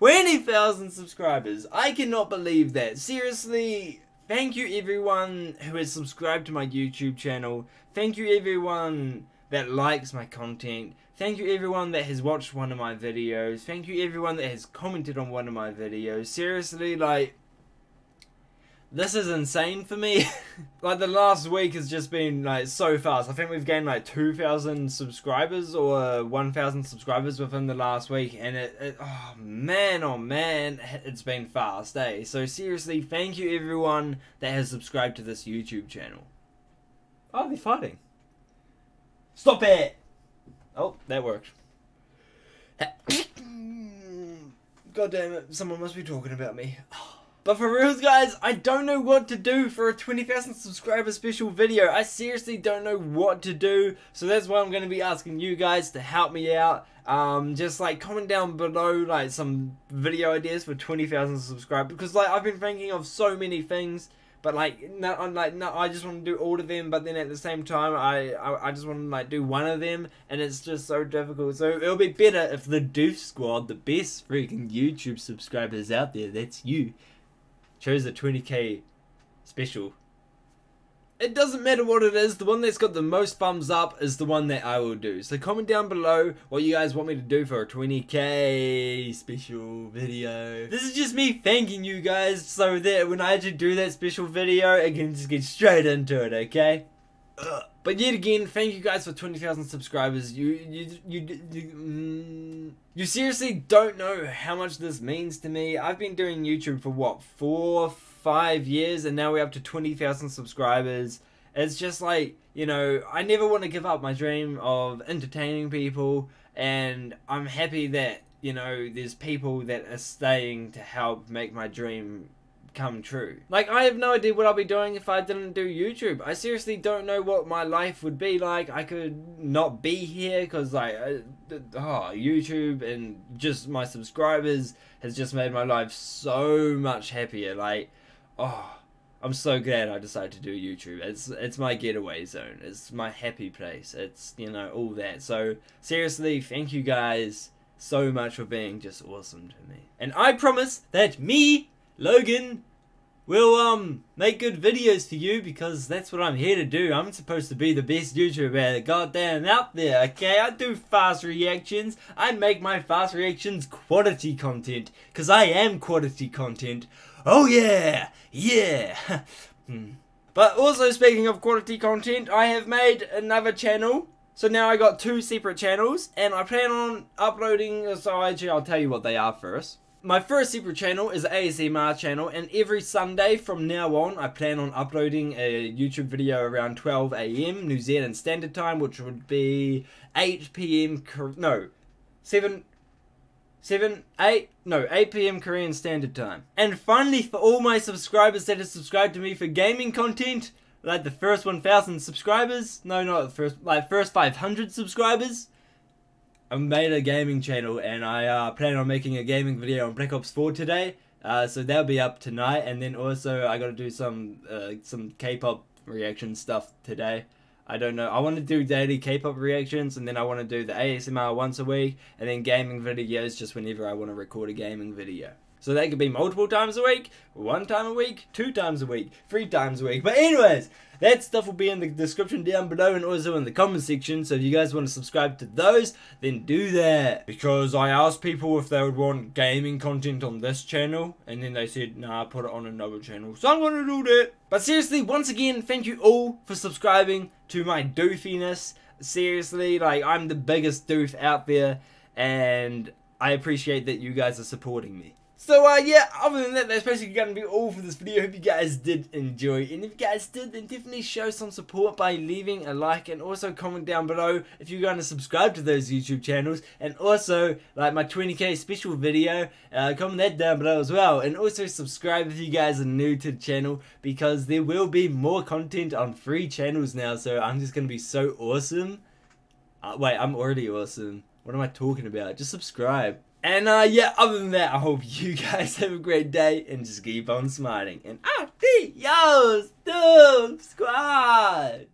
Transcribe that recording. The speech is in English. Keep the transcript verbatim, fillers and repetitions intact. twenty thousand subscribers. I cannot believe that. Seriously, thank you everyone who has subscribed to my YouTube channel. Thank you everyone that likes my content. Thank you everyone that has watched one of my videos. Thank you everyone that has commented on one of my videos. Seriously, like, this is insane for me. Like, the last week has just been like so fast. I think we've gained like two thousand subscribers or one thousand subscribers within the last week, and it, it oh man, oh man, it's been fast, eh? So seriously, thank you everyone that has subscribed to this YouTube channel. Oh, they're fighting. Stop it! Oh, that worked. God damn it, someone must be talking about me. But for reals, guys, I don't know what to do for a twenty thousand subscriber special video. I seriously don't know what to do. So that's why I'm going to be asking you guys to help me out. Um, just like comment down below like some video ideas for twenty thousand subscribers. Because like I've been thinking of so many things. But like, no, I'm like, no, I just want to do all of them, but then at the same time, I, I, I just want to like do one of them, and it's just so difficult. So it'll be better if the Doof Squad, the best freaking YouTube subscribers out there, that's you, chose a twenty K special. It doesn't matter what it is, the one that's got the most thumbs up is the one that I will do. So comment down below what you guys want me to do for a twenty K special video. This is just me thanking you guys so that when I actually do that special video, I can just get straight into it, okay? Ugh. But yet again, thank you guys for twenty thousand subscribers. You you you you, you, mm, you seriously don't know how much this means to me. I've been doing YouTube for what, four, five years, and now we're up to twenty thousand subscribers. It's just like, you know, I never want to give up my dream of entertaining people, and I'm happy that, you know, there's people that are staying to help make my dream come true. Like, I have no idea what I'll be doing if I didn't do YouTube. I seriously don't know what my life would be like. I could not be here because like I, oh, YouTube and just my subscribers has just made my life so much happier. Like, oh, I'm so glad I decided to do YouTube. It's it's my getaway zone. It's my happy place. It's, you know, all that. So seriously, thank you guys so much for being just awesome to me. And I promise that me, Logan, will um make good videos for you, because that's what I'm here to do. I'm supposed to be the best YouTuber goddamn out there, okay? I do fast reactions. I make my fast reactions quality content, because I am quality content. Oh yeah, yeah. But also, speaking of quality content, I have made another channel. So now I got two separate channels, and I plan on uploading, so actually I'll tell you what they are first. My first separate channel is A S M R channel, and every Sunday from now on I plan on uploading a YouTube video around twelve A M New Zealand Standard Time, which would be eight P M no, seven, seven, eight, no, eight P M Korean Standard Time. And finally, for all my subscribers that have subscribed to me for gaming content, like the first one thousand subscribers, no, not the first, like first five hundred subscribers, I made a gaming channel, and I uh, plan on making a gaming video on Black Ops four today, uh, so that'll be up tonight. And then also I gotta do some uh, some K-pop reaction stuff today. I don't know, I want to do daily K-pop reactions, and then I want to do the A S M R once a week, and then gaming videos just whenever I want to record a gaming video. So that could be multiple times a week, one time a week, two times a week, three times a week. But anyways, that stuff will be in the description down below and also in the comment section. So if you guys want to subscribe to those, then do that. Because I asked people if they would want gaming content on this channel, and then they said, nah, put it on another channel. So I'm going to do that. But seriously, once again, thank you all for subscribing to my doofiness. Seriously, like, I'm the biggest doof out there, and I appreciate that you guys are supporting me. So uh, yeah, other than that, that's basically going to be all for this video. Hope you guys did enjoy, and if you guys did, then definitely show some support by leaving a like, and also comment down below if you're going to subscribe to those YouTube channels, and also like my twenty K special video, uh, comment that down below as well, and also subscribe if you guys are new to the channel, because there will be more content on three channels now. So I'm just going to be so awesome. Uh, wait, I'm already awesome. What am I talking about? Just subscribe. And uh, yeah, other than that, I hope you guys have a great day, and just keep on smiling. And adios, Doof Squad!